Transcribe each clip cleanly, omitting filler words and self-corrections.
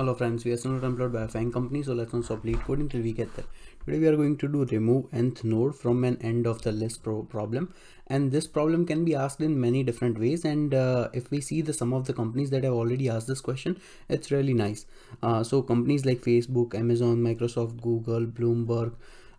Hello friends, we are still not employed by a fang company, so let's not stop lead coding till we get there. Today we are going to do remove nth node from an end of the list problem, and this problem can be asked in many different ways. And if we see the sum of the companies that have already asked this question, it's really nice. So companies like Facebook, Amazon, Microsoft, Google, Bloomberg,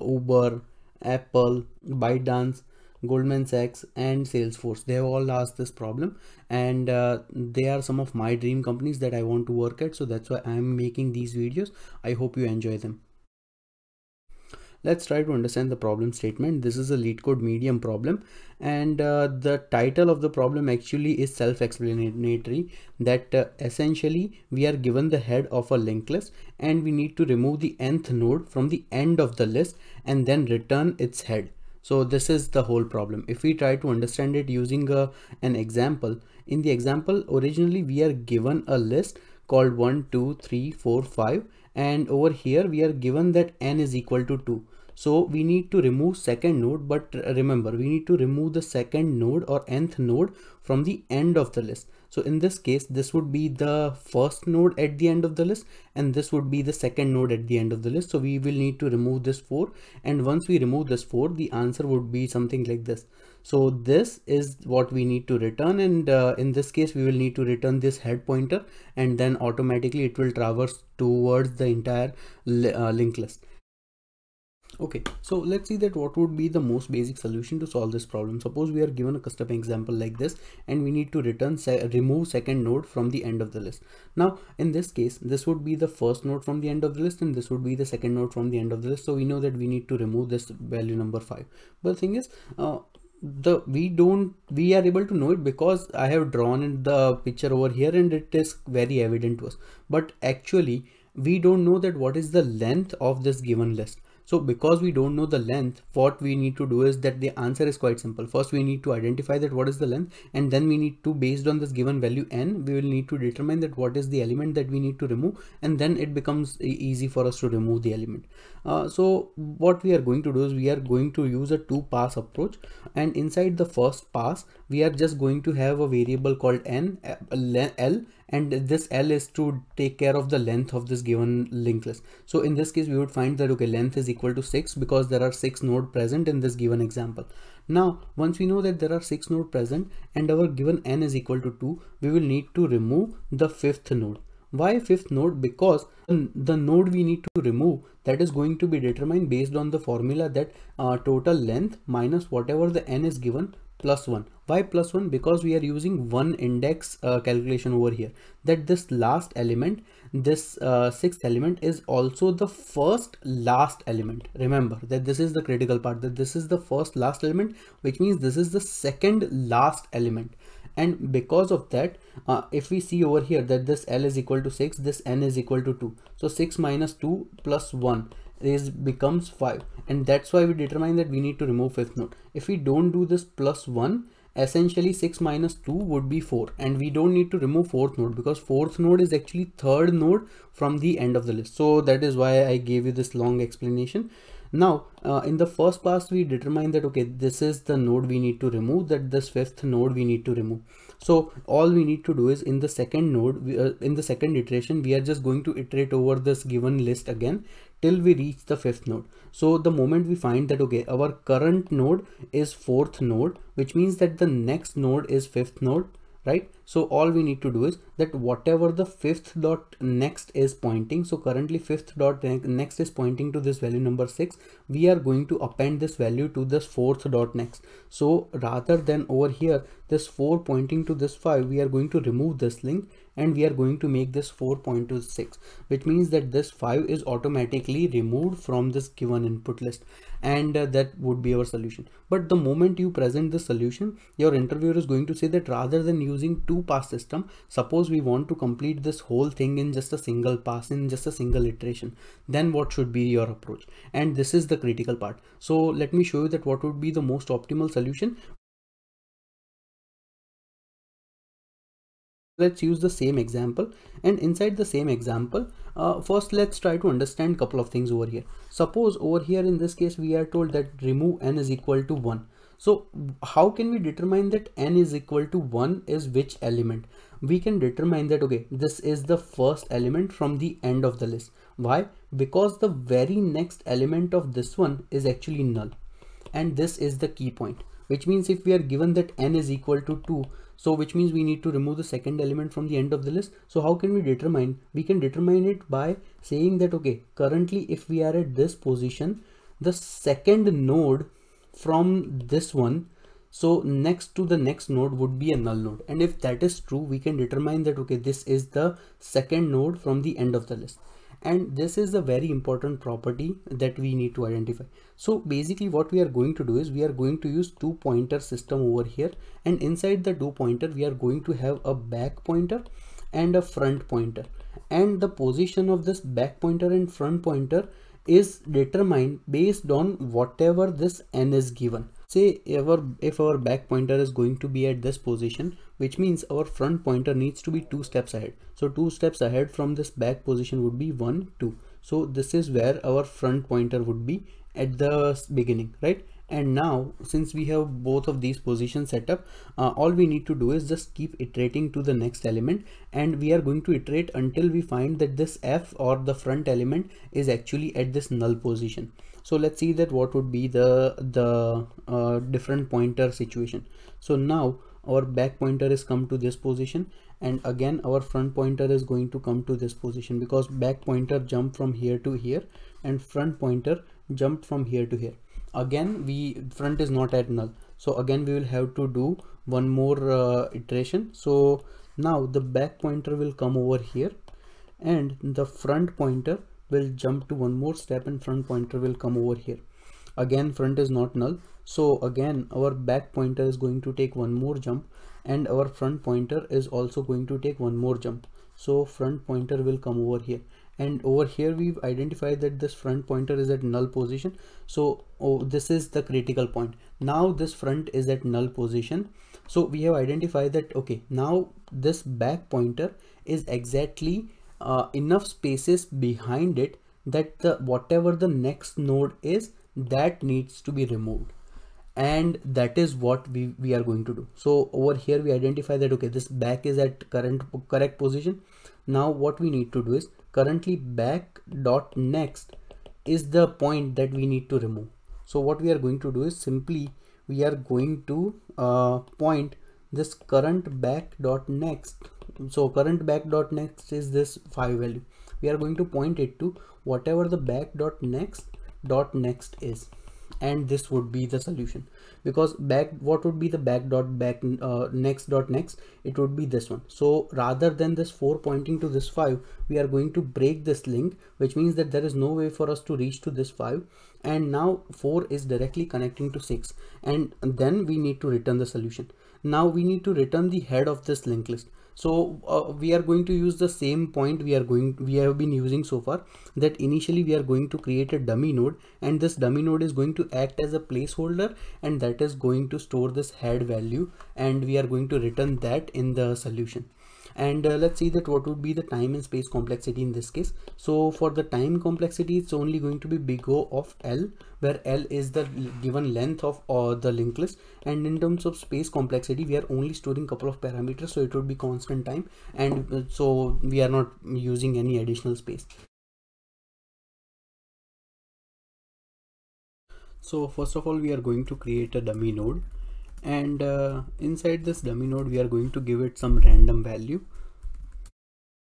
Uber, Apple, ByteDance, Goldman Sachs and Salesforce, they have all asked this problem, and they are some of my dream companies that I want to work at. So that's why I'm making these videos. I hope you enjoy them. Let's try to understand the problem statement. This is a LeetCode medium problem, and the title of the problem actually is self-explanatory, that essentially we are given the head of a linked list and we need to remove the nth node from the end of the list and then return its head. So this is the whole problem. If we try to understand it using an example, in the example originally we are given a list called 1, 2, 3, 4, 5, and over here we are given that n is equal to 2. So we need to remove second node, but remember we need to remove the second node or nth node from the end of the list. So in this case, this would be the first node at the end of the list and this would be the second node at the end of the list. So we will need to remove this 4, and once we remove this 4, the answer would be something like this. So this is what we need to return, and in this case we will need to return this head pointer, and then automatically it will traverse towards the entire linked list. Okay, so let's see that what would be the most basic solution to solve this problem. Suppose we are given a custom example like this and we need to remove second node from the end of the list. Now in this case, this would be the first node from the end of the list and this would be the second node from the end of the list. So we know that we need to remove this value number 5. But the thing is, we are able to know it because I have drawn in the picture over here and it is very evident to us. But actually we don't know that what is the length of this given list. So because we don't know the length, what we need to do is that the answer is quite simple. First, we need to identify that what is the length, and then we need to, based on this given value n, we will need to determine that what is the element that we need to remove, and then it becomes easy for us to remove the element. So what we are going to do is we are going to use a two-pass approach, and inside the first pass, we are just going to have a variable called n, l, and this L is to take care of the length of this given linked list. So in this case, we would find that, okay, length is equal to 6 because there are 6 nodes present in this given example. Now, once we know that there are 6 nodes present and our given N is equal to 2, we will need to remove the 5th node. Why 5th node? Because the node we need to remove, that is going to be determined based on the formula that total length minus whatever the N is given plus 1. Why plus 1? Because we are using one index calculation over here, that this last element, this sixth element is also the first last element. Remember that this is the critical part, that this is the first last element, which means this is the second last element. And because of that, if we see over here that this L is equal to 6, this N is equal to 2. So 6 minus 2 plus 1 becomes 5, and that's why we determine that we need to remove 5th node. If we don't do this plus 1, essentially 6 minus 2 would be 4, and we don't need to remove 4th node because 4th node is actually 3rd node from the end of the list. So that is why I gave you this long explanation. Now in the first pass, we determine that, okay, this is the node we need to remove, that this 5th node we need to remove. So all we need to do is in the second node, in the second iteration, we are just going to iterate over this given list again till we reach the 5th node. So the moment we find that, okay, our current node is 4th node, which means that the next node is 5th node, right? So all we need to do is that whatever the 5th dot next is pointing, so currently 5th dot next is pointing to this value number 6, we are going to append this value to this 4th dot next. So rather than over here this 4 pointing to this 5, we are going to remove this link and we are going to make this 4.26, which means that this 5 is automatically removed from this given input list, and that would be our solution. But the moment you present the solution, your interviewer is going to say that rather than using two-pass system, suppose we want to complete this whole thing in just a single pass, in just a single iteration, then what should be your approach? And this is the critical part. So let me show you that what would be the most optimal solution. Let's use the same example, and inside the same example, first let's try to understand a couple of things over here. Suppose over here in this case we are told that remove n is equal to 1. So how can we determine that n is equal to 1 is which element? We can determine that, okay, this is the first element from the end of the list. Why? Because the very next element of this one is actually null. And this is the key point, which means if we are given that n is equal to 2, so which means we need to remove the second element from the end of the list. So how can we determine? We can determine it by saying that, okay, currently if we are at this position, the second node from this one, so next to the next node would be a null node. And if that is true, we can determine that, okay, this is the second node from the end of the list. And this is a very important property that we need to identify. So basically what we are going to do is we are going to use two pointer system over here, and inside the two pointer, we are going to have a back pointer and a front pointer, and the position of this back pointer and front pointer is determined based on whatever this n is given. Say if our back pointer is going to be at this position, which means our front pointer needs to be 2 steps ahead. So 2 steps ahead from this back position would be 1, 2. So this is where our front pointer would be at the beginning, right? And now since we have both of these positions set up, all we need to do is just keep iterating to the next element, and we are going to iterate until we find that this f or the front element is actually at this null position. So let's see that what would be the different pointer situation. So now our back pointer is come to this position, and again our front pointer is going to come to this position, because back pointer jumped from here to here and front pointer jumped from here to here. Again, front is not at null, so again we will have to do one more iteration. So now the back pointer will come over here, and the front pointer will jump to one more step, and front pointer will come over here. Again, front is not null, so again our back pointer is going to take one more jump, and our front pointer is also going to take one more jump. So front pointer will come over here, and over here we've identified that this front pointer is at null position. So this is the critical point. Now this front is at null position, so we have identified that, okay, now this back pointer is exactly enough spaces behind it that whatever the next node is, that needs to be removed. And that is what we are going to do. So over here we identify that, okay, this back is at correct position. Now what we need to do is, currently back dot next is the point that we need to remove. So what we are going to do is simply we are going to point this current back dot next. So current back dot next is this 5 value. We are going to point it to whatever the back dot next is, and this would be the solution, because what would be the next dot next? It would be this one. So rather than this 4 pointing to this 5, we are going to break this link, which means that there is no way for us to reach to this 5, and now 4 is directly connecting to 6, and then we need to return the solution. Now we need to return the head of this linked list. So we are going to use the same point we have been using so far, that initially we are going to create a dummy node, and this dummy node is going to act as a placeholder, and that is going to store this head value, and we are going to return that in the solution. And let's see that what would be the time and space complexity in this case. So for the time complexity, it's only going to be big O of L, where L is the given length of the linked list. And in terms of space complexity, we are only storing couple of parameters, so it would be constant time, and so we are not using any additional space. So first of all, we are going to create a dummy node, and inside this dummy node we are going to give it some random value.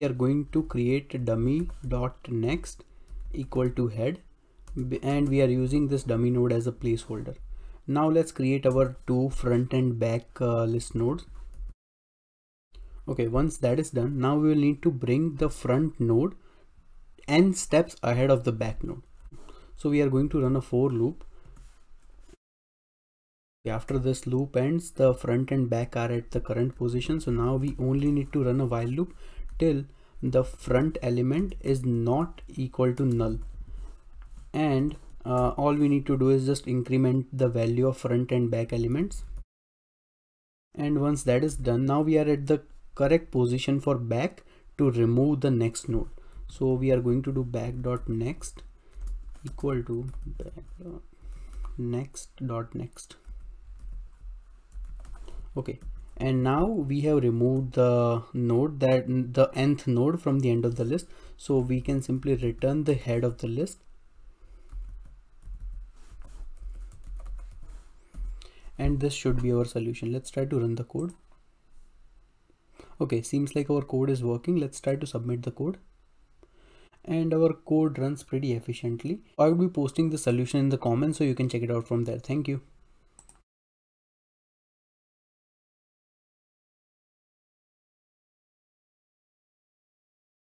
We are going to create dummy dot next equal to head, and we are using this dummy node as a placeholder. Now let's create our 2 front and back list nodes. Okay, once that is done, now we will need to bring the front node n steps ahead of the back node. So we are going to run a for loop. After this loop ends, the front and back are at the current position. So now we only need to run a while loop till the front element is not equal to null. And all we need to do is just increment the value of front and back elements. And once that is done, now we are at the correct position for back to remove the next node. So we are going to do back dot next equal to back dot next. Okay, and now we have removed the node, that the nth node, from the end of the list. So we can simply return the head of the list. And this should be our solution. Let's try to run the code. Okay, seems like our code is working. Let's try to submit the code. And our code runs pretty efficiently. I will be posting the solution in the comments so you can check it out from there. Thank you.